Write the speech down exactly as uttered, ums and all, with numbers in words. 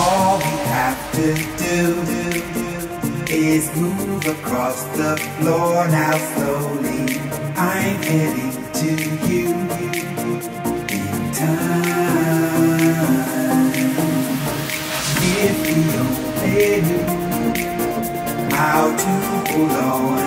All we have to do is move across the floor now slowly. I'm heading to you in time. If we only knew how to pull on